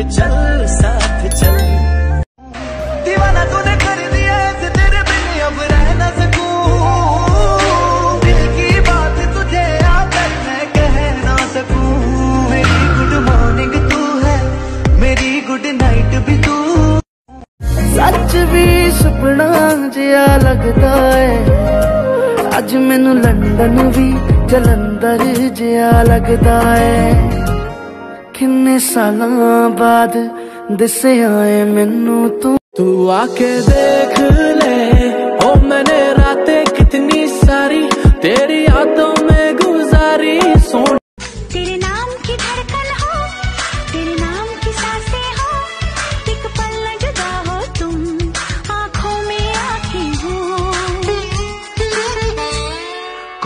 के चल साथ चल। दीवाना तूने कर दिया ऐसे, तेरे बिन अब रह ना सकूं। दिल की बात तुझे आकर मैं कह ना सकूं। मेरी गुड मॉर्निंग तू है, मेरी गुड नाइट भी तू। सच भी सपना जिया लगता है, अज मैनू लंदन भी जलंधर जिया लगता है। किन्ने सालों बाद दिसे आए मैनू तू। तू आके देख ले, ओ मैंने रातें कितनी सारी तेरी यादों में गुजारी। सोन तेरे नाम की धड़कन हो, तेरे नाम की सांसें हो। एक पल न जुदा हो तुम, आँखों में आँखें हो।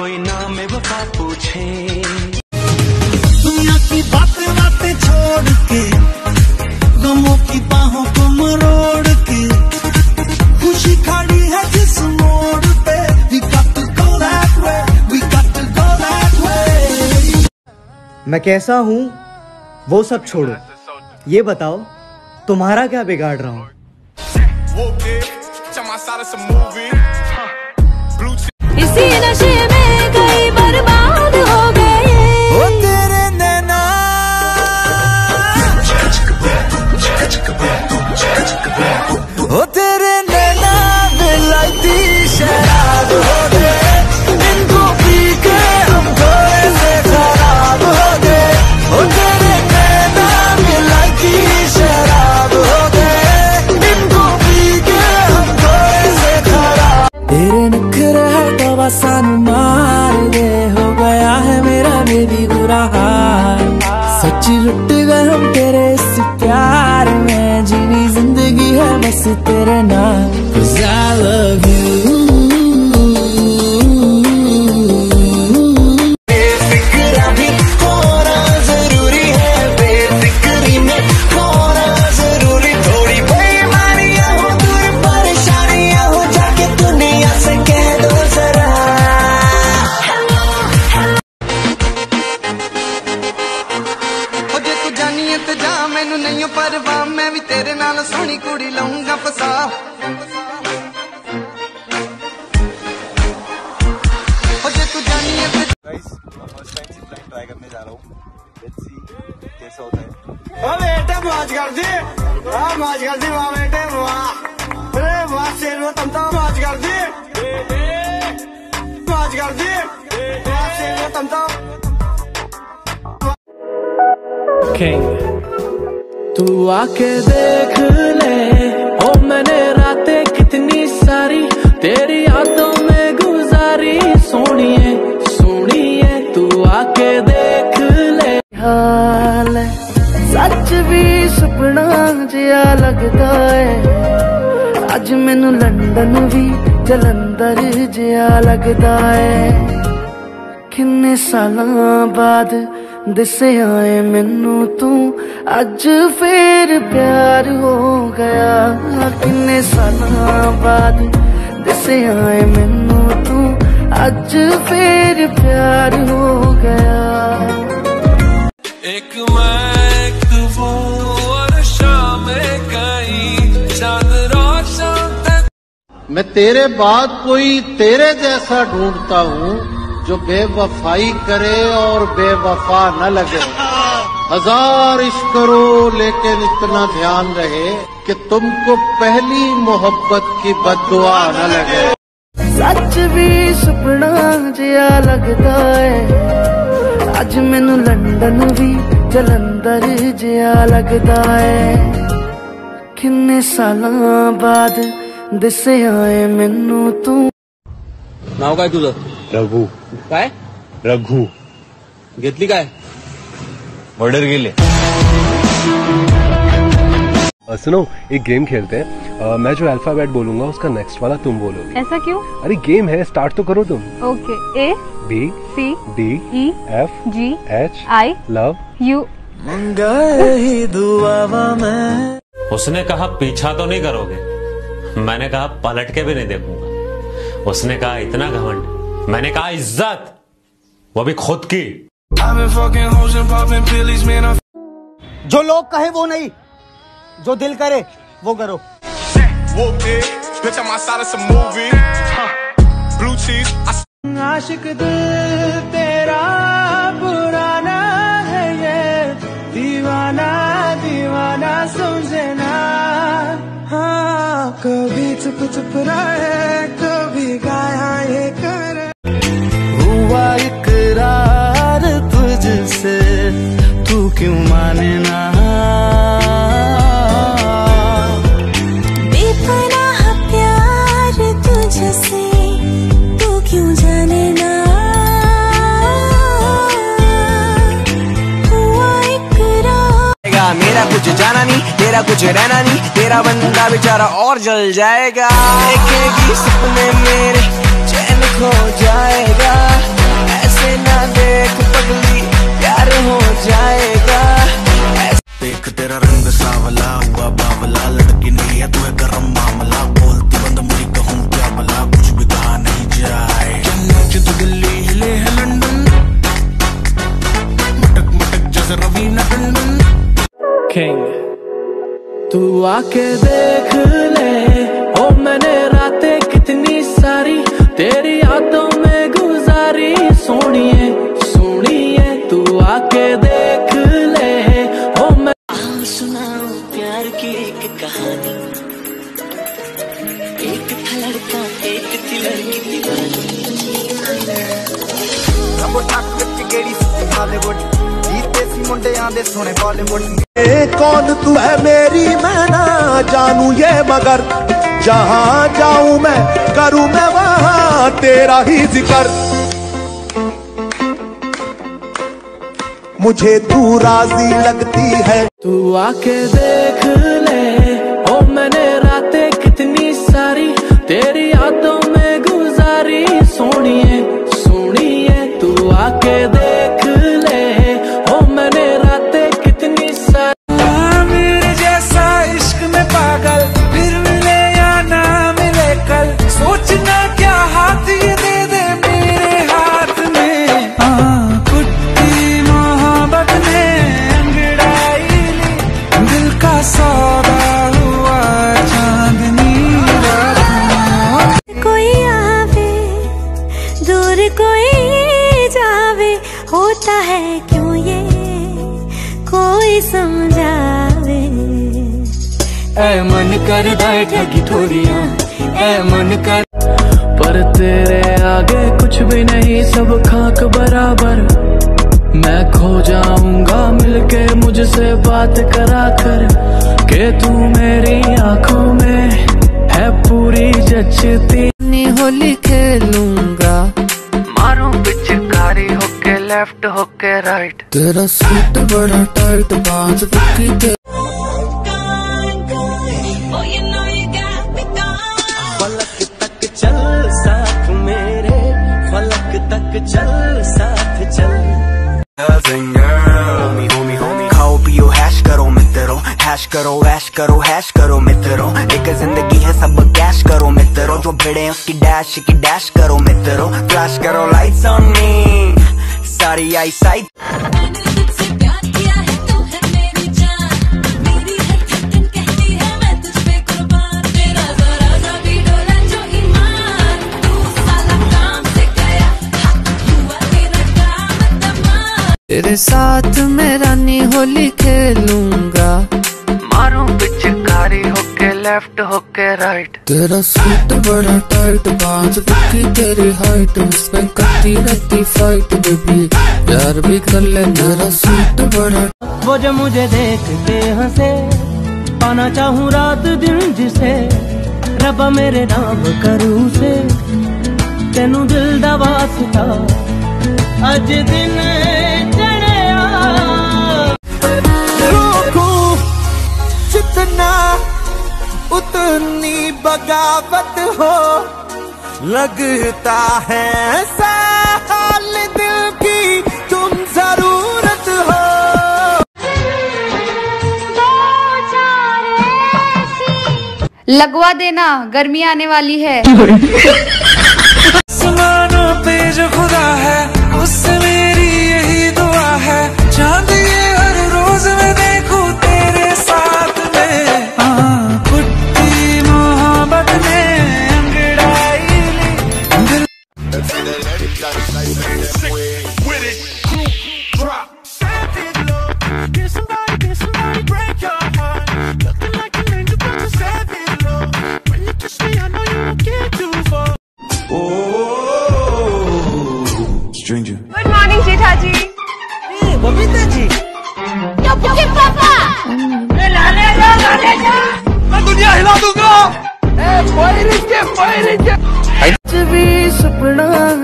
कोई नाम में वफा पूछे, दुनिया की बातें छोड़ के, गमों की बाहों को मरोड़ के। खुशी खड़ी है जिस मोड़ पे, we got to go that way, we got to go that way। मैं कैसा हूँ वो सब छोड़ो, ये बताओ तुम्हारा क्या बिगाड़ रहा हूँ। इसी नशे में कई बर्बाद हो गए। ओ तेरे नैना मिलाती शराब हो गए, इनको पी के हम थोड़े से खराब हो गए। ओ तेरे नैना मिलाती शराब हो गए, इनको पी के हम थोड़े से खराब। तेरे नखरे दवा सानू मार दे, हो गया है मेरा बेबी बुरा हाल। सच लुट गए हम तेरे इस प्यार में, जीनी जिंदगी है बस तेरे नाम। Cause I love you। बेफिक्रा भी होना जरूरी है, बेफिक्री में होना जरूरी। थोड़ी बेईमानियां हो, दूर परेशानियां हो, जाके दुनिया से कह दो जरा। ते जा मैनू नहीं परवाह, मैं भी तेरे नाल सोहनी कुड़ी लाऊंगा फसा। Guys first time zip line try करने जा रहा हूं, लेट्स सी कैसा होता है। ओ बेटा मौज कर दे, वाह मौज कर दे, वाह बेटे वाह। अरे वाह शेरवा तुम तो मौज कर दे, मौज कर दे, वाह शेरवा तुम तो। तू आके देख ले, ओ मैंने रातें कितनी सारी तेरी यादों में गुजारी। सोनिए सोनिए तू आके देख ले। हाल सच भी सपना जिया लगता है, अज मैनू लंदन भी जलंधर जिया लगता है। किन्ने सालों बाद दिसे आए मैनू तू, अज फिर प्यार हो गया। किन्ने सालों बाद दिसे आए मैनू तू, अज फिर प्यार हो गया। एक मैं एक वो और शाम गई चांद रात। मैं तेरे बाद कोई तेरे जैसा ढूंढता हूँ, जो बेवफाई करे और बेवफा न लगे। हजार इश्क करो लेकिन इतना ध्यान रहे कि तुमको पहली मोहब्बत की बददुआ न लगे। सच भी सपना जिया लगता है, अज मैनू लंदन भी जलंधर जिया लगता है। किन्ने सालों बाद दिसे आए मैनू तू। नाव काय तुझं? रघु। काय? रघु। घेतली काय? ऑर्डर के लिए। सुनो एक गेम खेलते हैं। मैं जो अल्फाबेट बोलूंगा उसका नेक्स्ट वाला तुम बोलोगे। ऐसा क्यों? अरे गेम है, स्टार्ट तो करो तुम। Okay. A B C D E F G H I love you. मंगाई दुआवा मैं। उसने कहा पीछा तो नहीं करोगे, मैंने कहा पलट के भी नहीं देखूंगा। उसने कहा इतना घमंड, मैंने कहा इज्जत, वो भी खुद की। जो लोग कहे वो नहीं, जो दिल करे वो करो। आशिक दिल तेरा पुराना है ये, दीवाना दीवाना समझना। हाँ कभी चुप चुप रहे, कभी गाया ये करे। हुआ इकरार तुझसे, तू क्यों माने ना। बेपनाह प्यार तुझसे, तू क्यों जाने ना। हुआ इकरार, मेरा कुछ जाना नहीं, तेरा कुछ रहना नहीं, तेरा बंदा बेचारा और जल जाएगा। देखेगी सपने मेरे चैन खो जाएगा। ऐसे ना देख पगली, प्यार हो जाएगा। देख तेरा रंग सावला हुआ बावला, लड़की नहीं है तुम्हें गरम मामला। बोलती बंद मुझे कहूँ क्या भला, कुछ भी कहा नहीं जाए। जन्नत दिल्ली हिले है लंदन, मटक मटक जैसे रवीना टंडन। किंग तू आके देख ले, ओ मैंने रातें कितनी सारी तेरी यादों में गुजारी। सोनिए सोनिए तू आके देख ले। सुनाओ प्यार की एक कहानी, एक था लड़का एक थी लड़की दीवानी। कौन तू है मेरी मैं ना जानू ये, मगर जहाँ जाऊँ मैं करूँ मैं वहाँ तेरा ही जिक्र। मुझे तू राजी लगती है। तू आके देख ले, ओ मैंने रातें कितनी सारी तेरी यादों में गुजारी। सोनिए सोनिए तू आके देख ले, ओ मैंने रातें कितनी सारी। मेरे जैसा इश्क में पागल, फिर मिले या ना मिले कल। सोचना क्या हाथ ये दे दे मेरे हाथ में। कोई आवे दूर कोई जावे, होता है क्यों ये कोई समझावे। ऐ मन कर दाए ठगी थोड़िया, ऐ मन कर। पर तेरे आगे कुछ भी नहीं, सब खाक बराबर। मैं खो जाऊंगा मिलके मुझसे बात करा कर के। तू मेरी आंखों में है पूरी जचती। होली खेलूंगा, मारूं पिचकारी होके लेफ्ट होके राइट। तेरा सूट बड़ा टाइट, बांस बुकी तेरी। फलक तक चल साथ मेरे, फलक तक चल साथ चल। खाओ पियो हैश करो मित्रों, हैश करो ऐश करो हैश करो मित्रों। एक जिंदगी है सब कैश करो मित्रों, जो भिड़े उसकी डैश करो मित्रों। फ्लैश करो लाइट्स ऑन मी, सारी आई साइट। तेरे साथ मैं रानी होली खेलूंगा, मारूं पिचकारी होके लेफ्ट होके राइट। तेरा सूट बड़ा टाइट, बांस बुकी तेरी हाइट। उसपे करती रहती फाइट, बेबी प्यार भी कर ले। तेरा सूट बड़ा। वो जो मुझे देख के हंसे, पाना चाहूँ रात दिन जिसे। रबा मेरे नाम करूँ से, तेनू दिल दा वास्ता अज दिन। उतनी बगावत हो लगता है ऐसा, हाल दिल की तुम जरूरत हो। लगवा देना, गर्मी आने वाली है। आसमानों पे जो खुदा है, उससे मेरी यही दुआ है। चांद ये हर रोज मैं देखूं तेरे साथ में।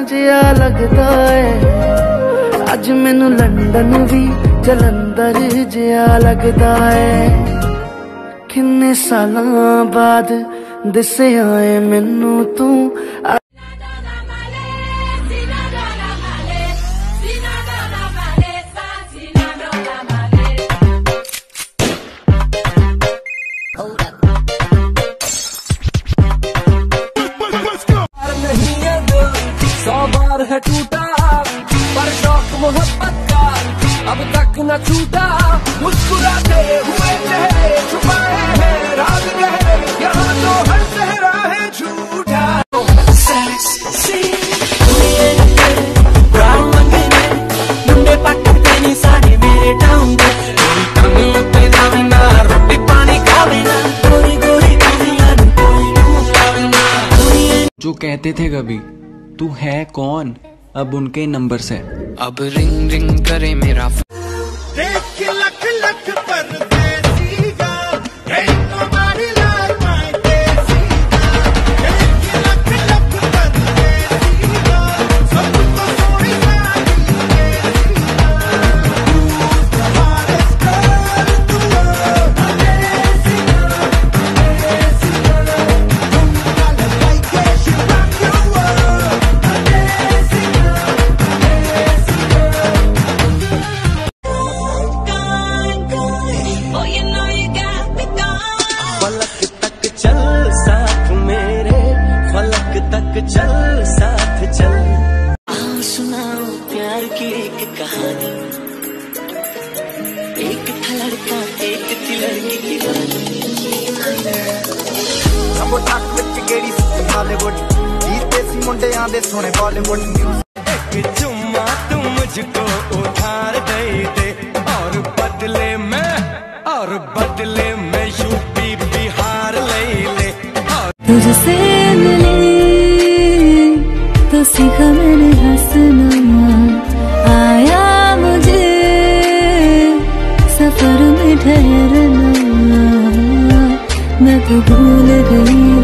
जिया लगता है, अज मैनू लंदन भी जलंधर जिया लगता है। किन्ने सालां बाद दिसे आए मैनू तू। है टूटा पर शौक मोहब्बत का अब तक न छूटा। मुस्कुराते हुए चेहरे छुपाए हैं राज रहे, यहाँ तो हर चेहरा है झूठा। मुंडे पकड़ते नहीं सारे मेरे टाउन में, रोटी पानी खावे ना, गोरी गोरी दुनिया। जो कहते थे कभी तू है कौन, अब उनके नंबर से अब रिंग रिंग करे मेरा देख के लख लख चल साथ चल। आओ सुनाओ प्यार की एक कहानी, एक था लड़का एक थी लड़की दीवानी। अब टक विच केड़ी सुन बॉलीवुड जीते सी मुंडे आंदे सोने बॉलीवुड। एक चुम्मा तुम मुझको उधार दे दे और बदले में यूपी बिहार ले ले। तुझसे मिले तो सीखा मैंने हंसना, आया मुझे सफर में ठहरना, मैं तो भूल गई।